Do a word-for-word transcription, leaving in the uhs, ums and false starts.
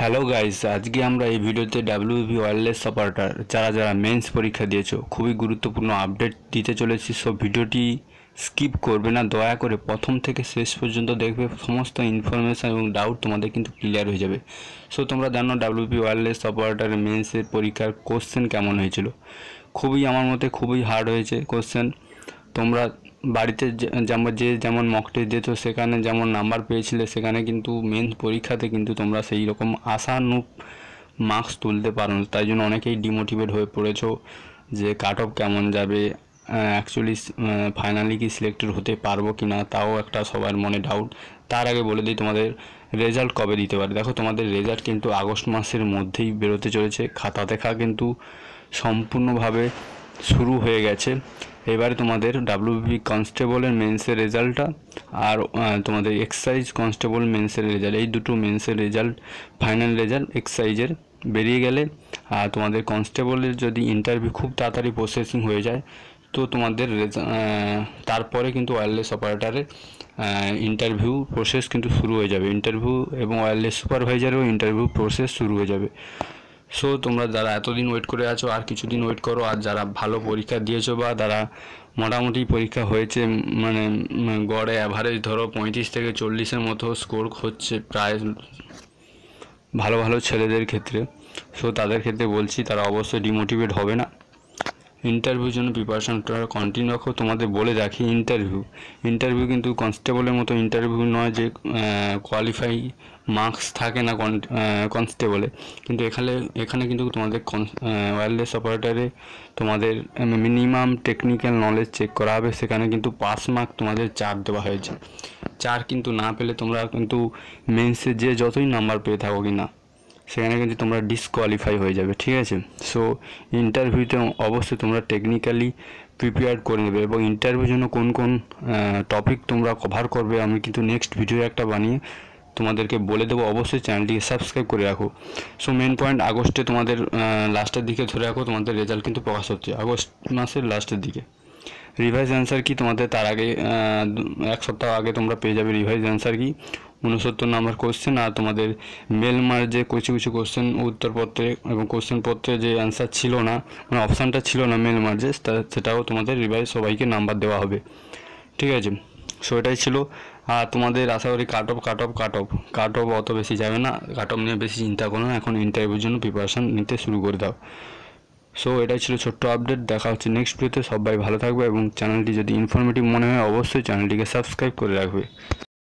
Hello guys आज के आमरा ये भिडियोते डब्ल्यूबीपी वायरलेस ऑपरेटर जारा जारा मेन्स परीक्षा दिएছো खूबই গুরুত্বপূর্ণ আপডেট দিতে চলেছি। সো ভিডিওটি স্কিপ করবে না, দয়া করে প্রথম থেকে শেষ পর্যন্ত দেখবে, সমস্ত ইনফরমেশন এবং ডাউট তোমাদের কিন্তু ক্লিয়ার হয়ে যাবে। সো তোমরা জানো ডব্লিউবিপি ওয়্যারলেস অপারেটর মেন্সের পরীক্ষার কোশ্চেন কেমন হয়েছিল। খুবই আমার মতে খুবই হার্ড হয়েছে কোশ্চেন। তোমরা বাড়িতে যেমন যে যেমন মক টেস্ট দিয়েছো সেখানে যেমন নাম্বার পেয়েছিলে, সেখানে কিন্তু মেন পরীক্ষাতে কিন্তু তোমরা সেই রকম আশানুরূপ মার্কস তুলতে পারো না, তাই জন্য অনেকেই ডিমোটিভেট হয়ে পড়েছো যে কাট অফ কেমন যাবে, অ্যাকচুয়ালি ফাইনালি কি সিলেক্টেড হতে পারবো কি না, তাও একটা সবার মনে ডাউট। তার আগে বলে দিই তোমাদের রেজাল্ট কবে দিতে পারে। দেখো তোমাদের রেজাল্ট কিন্তু আগস্ট মাসের মধ্যেই বেরোতে চলেছে, খাতা দেখা কিন্তু সম্পূর্ণভাবে শুরু হয়ে গেছে। এবারে তোমাদের ডাব্লিউবিপি কনস্টেবলের মেন্সের রেজাল্টটা আর তোমাদের এক্সাইজ কনস্টেবল মেন্সের রেজাল্ট, এই দুটো মেন্সের রেজাল্ট ফাইনাল রেজাল্ট এক্সাইজের বেরিয়ে গেলে আর তোমাদের কনস্টেবলের যদি ইন্টারভিউ খুব তাড়াতাড়ি প্রসেসিং হয়ে যায় তো তোমাদের তারপরে কিন্তু ওয়্যারলেস অপারেটারের ইন্টারভিউ প্রসেস কিন্তু শুরু হয়ে যাবে। ইন্টারভিউ এবং ওয়্যারলেস সুপারভাইজারও ইন্টারভিউ প্রসেস শুরু হয়ে যাবে। সো তোমরা যারা এতদিন ওয়েট করে আছো আর কিছুদিন ওয়েট করো, আর যারা ভালো পরীক্ষা দিয়েছো বা যারা মোটামুটি পরীক্ষা হয়েছে মানে গড়ে অ্যাভারেজ ধরো পঁয়ত্রিশ থেকে চল্লিশের মতো স্কোর হচ্ছে প্রায় ভালো ভালো ছেলেদের ক্ষেত্রে, সো তাদের ক্ষেত্রে বলছি তারা অবশ্যই ডিমোটিভেট হবে না, ইন্টারভিউর জন্য প্রিপারেশনটা কন্টিনিউ রাখো। তোমাদের বলে রাখি ইন্টারভিউ ইন্টারভিউ কিন্তু কনস্টেবলের মতো ইন্টারভিউ নয় যে কোয়ালিফাই মার্কস থাকে না কনস্টেবলে, কিন্তু এখানে এখানে কিন্তু তোমাদের ওয়্যারলেস অপারেটারে তোমাদের মিনিমাম টেকনিক্যাল নলেজ চেক করা হবে। সেখানে কিন্তু পাস মার্ক তোমাদের চার দেওয়া হয়েছে, চার কিন্তু না পেলে তোমরা কিন্তু মেন্সে যে যতই নাম্বার পেয়ে থাকো কি না সেখানে কিন্তু তোমরা ডিসকোয়ালিফাই হয়ে যাবে, ঠিক আছে। সো ইন্টারভিউতে অবশ্যই তোমরা টেকনিক্যালি প্রিপেয়ার করে নেবে এবং ইন্টারভিউর জন্য কোন কোন টপিক তোমরা কভার করবে আমি কিন্তু নেক্সট ভিডিও একটা বানিয়ে তোমাদেরকে বলে দেবো, অবশ্যই চ্যানেলটিকে সাবস্ক্রাইব করে রাখো। সো মেন পয়েন্ট আগস্টে তোমাদের লাস্টের দিকে ধরে রাখো, তোমাদের রেজাল্ট কিন্তু প্রকাশ হচ্ছে আগস্ট মাসের লাস্টের দিকে। রিভাইজ অ্যান্সার কি তোমাদের তার আগে এক সপ্তাহ আগে তোমরা পেয়ে যাবে। রিভাইজ অ্যান্সার কি ঊনসত্তর নাম্বার কোশ্চেন আর তোমাদের মেল মার যে কিছু কিছু কোশ্চেন উত্তরপত্রে এবং কোশ্চেনপত্রে যে অ্যান্সার ছিল না মানে অপশানটা ছিল না মেল মার্জে, সেটাও তোমাদের রিভাইজ সবাইকে নাম্বার দেওয়া হবে, ঠিক আছে। সো এটাই ছিল। আর তোমাদের আশা করি cut off cut off cut off cut off অত বেশি যাবে না, কাট অফ নিয়ে বেশি চিন্তা করো না, এখন ইন্টারভিউর জন্য প্রিপারেশান নিতে শুরু করে দাও। সো এটাই ছিল ছোট্ট আপডেট, দেখা হচ্ছে নেক্সট ভিডিওতে। সবাই ভালো থাকবে এবং চ্যানেলটি যদি ইনফরমেটিভ মনে হয় অবশ্যই চ্যানেলটিকে সাবস্ক্রাইব করে রাখবে।